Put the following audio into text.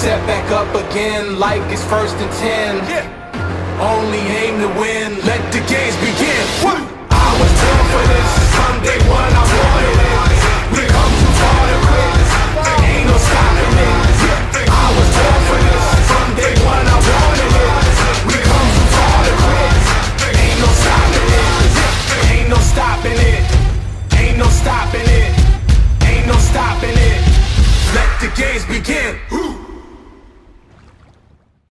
set back up again like it's 1st and 10. Yeah. Only aim to win, let the games begin. What? I was born for this, someday one.